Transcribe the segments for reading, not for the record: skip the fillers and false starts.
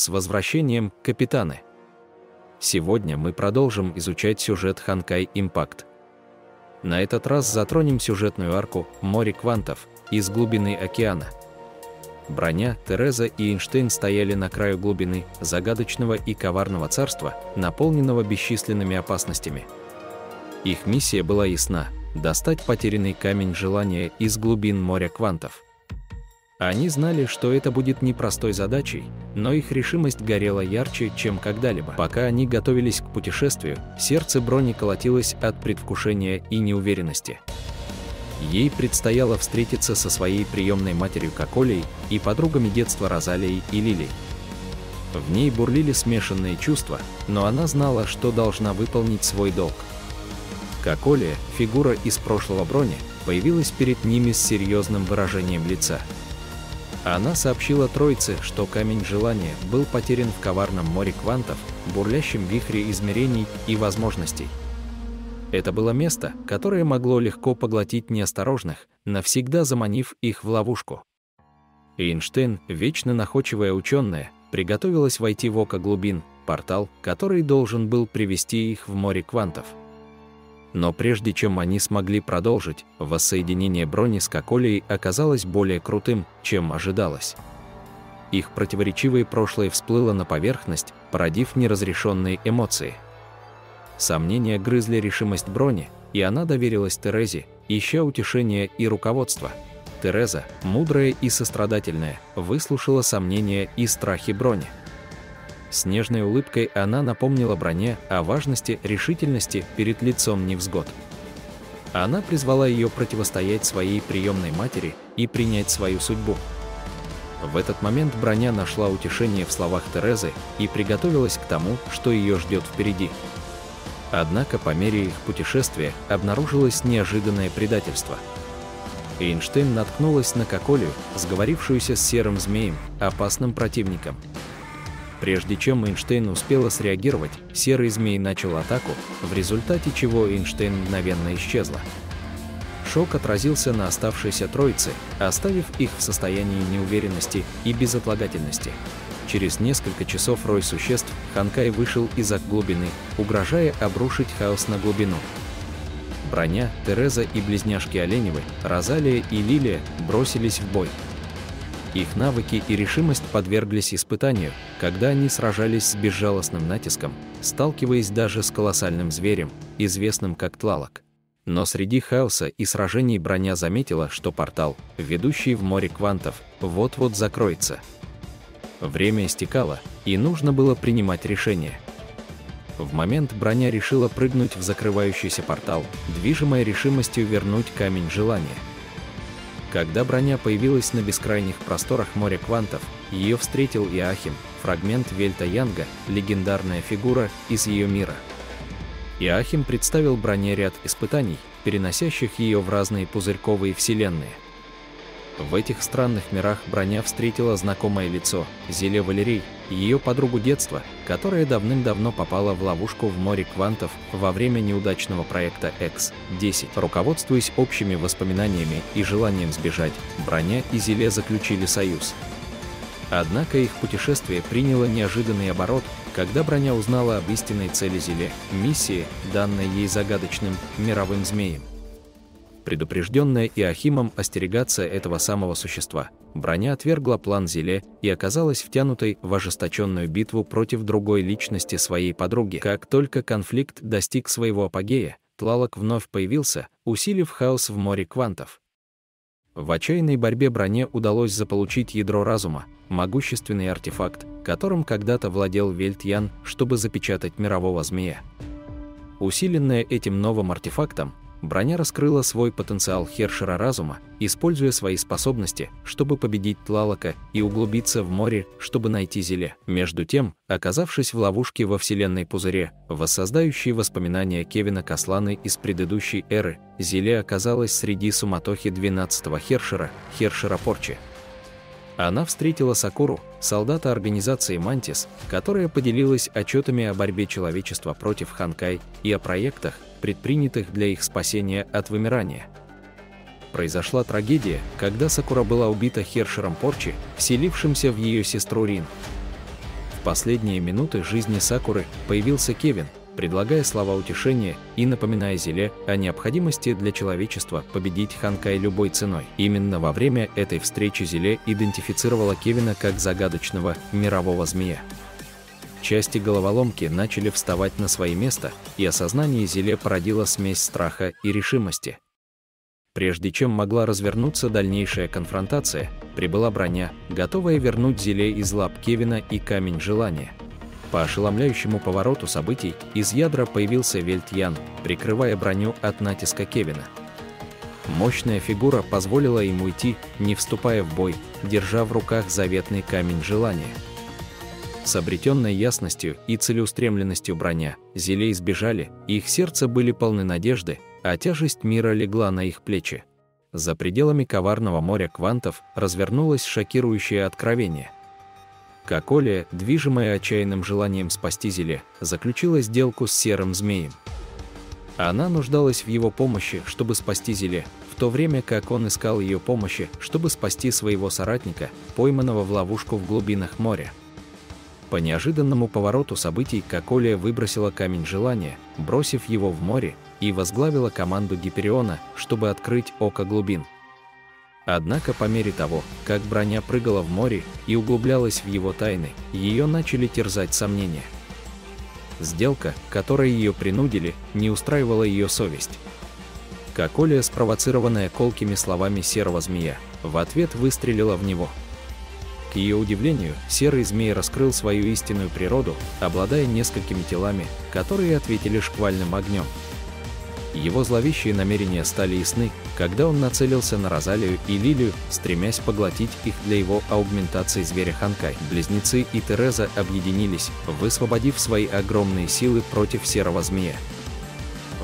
С возвращением, капитаны! Сегодня мы продолжим изучать сюжет Honkai Impact. На этот раз затронем сюжетную арку «Море квантов. Из глубины океана». Броня, Тереза и Эйнштейн стояли на краю глубины, загадочного и коварного царства, наполненного бесчисленными опасностями. Их миссия была ясна – достать потерянный камень желания из глубин моря квантов. Они знали, что это будет непростой задачей, но их решимость горела ярче, чем когда-либо. Пока они готовились к путешествию, сердце Брони колотилось от предвкушения и неуверенности. Ей предстояло встретиться со своей приемной матерью Коколией и подругами детства Розалией и Лилией. В ней бурлили смешанные чувства, но она знала, что должна выполнить свой долг. Коколия, фигура из прошлого Брони, появилась перед ними с серьезным выражением лица. Она сообщила троице, что камень желания был потерян в коварном море квантов, бурлящем вихре измерений и возможностей. Это было место, которое могло легко поглотить неосторожных, навсегда заманив их в ловушку. Эйнштейн, вечно находчивая ученая, приготовилась войти в око глубин, портал, который должен был привести их в море квантов. Но прежде чем они смогли продолжить, воссоединение Брони с Коколией оказалось более крутым, чем ожидалось. Их противоречивое прошлое всплыло на поверхность, породив неразрешенные эмоции. Сомнения грызли решимость Брони, и она доверилась Терезе, ища утешения и руководства. Тереза, мудрая и сострадательная, выслушала сомнения и страхи Брони. С нежной улыбкой она напомнила Броне о важности решительности перед лицом невзгод. Она призвала ее противостоять своей приемной матери и принять свою судьбу. В этот момент Броня нашла утешение в словах Терезы и приготовилась к тому, что ее ждет впереди. Однако по мере их путешествия обнаружилось неожиданное предательство. Эйнштейн наткнулась на Коколию, сговорившуюся с серым змеем, опасным противником. Прежде чем Эйнштейн успела среагировать, серый змей начал атаку, в результате чего Эйнштейн мгновенно исчезла. Шок отразился на оставшейся троице, оставив их в состоянии неуверенности и безотлагательности. Через несколько часов рой существ Хонкай вышел из-за глубины, угрожая обрушить хаос на глубину. Броня, Тереза и близняшки Оленевы, Розалия и Лилия бросились в бой. Их навыки и решимость подверглись испытанию, когда они сражались с безжалостным натиском, сталкиваясь даже с колоссальным зверем, известным как Тлалок. Но среди хаоса и сражений Броня заметила, что портал, ведущий в море квантов, вот-вот закроется. Время истекало, и нужно было принимать решение. В момент Броня решила прыгнуть в закрывающийся портал, движимая решимостью вернуть камень желания. Когда Броня появилась на бескрайних просторах моря квантов, ее встретил Иоахим, фрагмент Вельта Янга, легендарная фигура из ее мира. Иоахим представил Броне ряд испытаний, переносящих ее в разные пузырьковые вселенные. В этих странных мирах Броня встретила знакомое лицо, Зеле Валерей, ее подругу детства, которая давным-давно попала в ловушку в море квантов во время неудачного проекта X-10. Руководствуясь общими воспоминаниями и желанием сбежать, Броня и Зеле заключили союз. Однако их путешествие приняло неожиданный оборот, когда Броня узнала об истинной цели Зеле, миссии, данной ей загадочным мировым змеем. Предупрежденная Иоахимом остерегаться этого самого существа, Броня отвергла план Зеле и оказалась втянутой в ожесточенную битву против другой личности своей подруги. Как только конфликт достиг своего апогея, Тлалок вновь появился, усилив хаос в море квантов. В отчаянной борьбе Броне удалось заполучить ядро разума, могущественный артефакт, которым когда-то владел Вельт Ян, чтобы запечатать мирового змея. Усиленная этим новым артефактом, Броня раскрыла свой потенциал Хершера Разума, используя свои способности, чтобы победить Тлалока и углубиться в море, чтобы найти Зеле. Между тем, оказавшись в ловушке во вселенной пузыре, воссоздающей воспоминания Кевина Косланы из предыдущей эры, Зеле оказалась среди суматохи 12-го Хершера, Хершера Порчи. Она встретила Сакуру, солдата организации «Мантис», которая поделилась отчетами о борьбе человечества против Хонкай и о проектах, предпринятых для их спасения от вымирания. Произошла трагедия, когда Сакура была убита Хершером Порчи, вселившимся в ее сестру Рин. В В последние минуты жизни Сакуры появился Кевин, предлагая слова утешения и напоминая Зеле о необходимости для человечества победить Хонкай любой ценой. Именно во время этой встречи Зеле идентифицировала Кевина как загадочного мирового змея. Части головоломки начали вставать на свои места, и осознание Зеле породило смесь страха и решимости. Прежде чем могла развернуться дальнейшая конфронтация, прибыла броня, готовая вернуть Зеле из лап Кевина и камень желания. По ошеломляющему повороту событий из ядра появился Вельт Ян, прикрывая броню от натиска Кевина. Мощная фигура позволила ему уйти, не вступая в бой, держа в руках заветный камень желания. С обретенной ясностью и целеустремленностью броня Зеле избежали, их сердца были полны надежды, а тяжесть мира легла на их плечи. За пределами коварного моря квантов развернулось шокирующее откровение. Коколия, движимая отчаянным желанием спасти Зеле, заключила сделку с серым змеем. Она нуждалась в его помощи, чтобы спасти Зеле, в то время как он искал ее помощи, чтобы спасти своего соратника, пойманного в ловушку в глубинах моря. По неожиданному повороту событий Коколия выбросила камень желания, бросив его в море, и возглавила команду Гипериона, чтобы открыть око глубин. Однако по мере того, как броня прыгала в море и углублялась в его тайны, ее начали терзать сомнения. Сделка, которой ее принудили, не устраивала ее совесть. Коколия, спровоцированная колкими словами серого змея, в ответ выстрелила в него. К ее удивлению, серый змей раскрыл свою истинную природу, обладая несколькими телами, которые ответили шквальным огнем. Его зловещие намерения стали ясны, когда он нацелился на Розалию и Лилию, стремясь поглотить их для его аугментации зверя Хонкай. Близнецы и Тереза объединились, высвободив свои огромные силы против серого змея.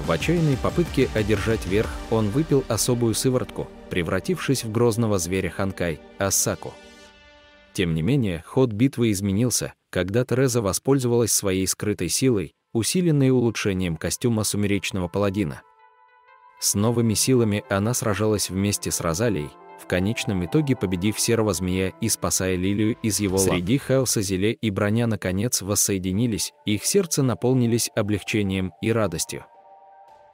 В отчаянной попытке одержать верх он выпил особую сыворотку, превратившись в грозного зверя Хонкай – Асаку. Тем не менее, ход битвы изменился, когда Тереза воспользовалась своей скрытой силой, усиленной улучшением костюма сумеречного паладина. С новыми силами она сражалась вместе с Розалией, в конечном итоге победив серого змея и спасая Лилию из его лап. Среди хаоса Зеле и броня наконец воссоединились, их сердца наполнились облегчением и радостью.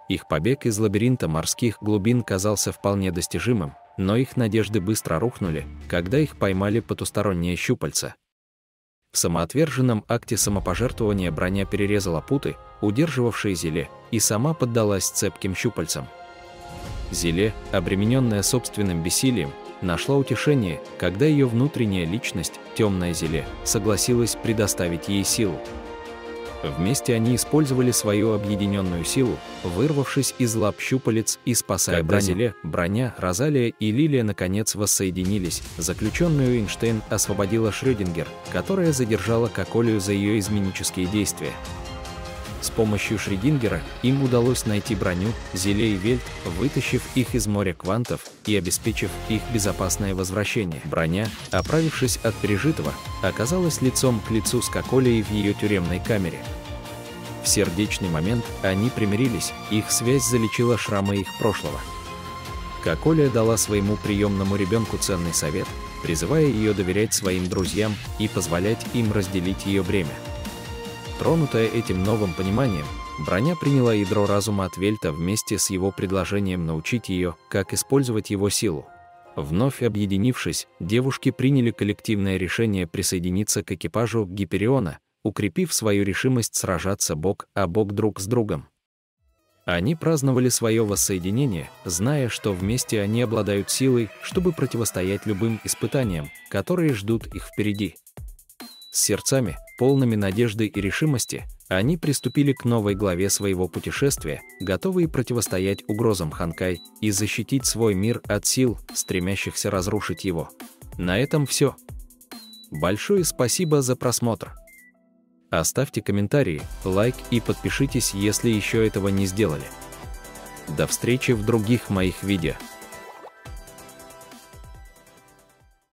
Их побег из лабиринта морских глубин казался вполне достижимым, но их надежды быстро рухнули, когда их поймали потусторонние щупальца. В самоотверженном акте самопожертвования броня перерезала путы, удерживавшие Зеле, и сама поддалась цепким щупальцам. Зеле, обремененная собственным бессилием, нашла утешение, когда ее внутренняя личность, темная Зеле, согласилась предоставить ей силу. Вместе они использовали свою объединенную силу, вырвавшись из лап щупалец и спасая броню. Зеле, броня, Розалия и Лилия наконец воссоединились. Заключенную Эйнштейн освободила Шрёдингер, которая задержала Коколию за ее изменнические действия. С помощью Шрёдингера им удалось найти броню, Зеле и Вельт, вытащив их из моря квантов и обеспечив их безопасное возвращение. Броня, оправившись от пережитого, оказалась лицом к лицу с Коколией в ее тюремной камере. В сердечный момент они примирились, их связь залечила шрамы их прошлого. Коколия дала своему приемному ребенку ценный совет, призывая ее доверять своим друзьям и позволять им разделить ее бремя. Тронутая этим новым пониманием, броня приняла ядро разума от Вельта вместе с его предложением научить ее, как использовать его силу. Вновь объединившись, девушки приняли коллективное решение присоединиться к экипажу Гипериона, укрепив свою решимость сражаться бок о бок друг с другом. Они праздновали свое воссоединение, зная, что вместе они обладают силой, чтобы противостоять любым испытаниям, которые ждут их впереди. С сердцами, полными надежды и решимости, они приступили к новой главе своего путешествия, готовые противостоять угрозам Хонкай и защитить свой мир от сил, стремящихся разрушить его. На этом все. Большое спасибо за просмотр. Оставьте комментарии, лайк и подпишитесь, если еще этого не сделали. До встречи в других моих видео.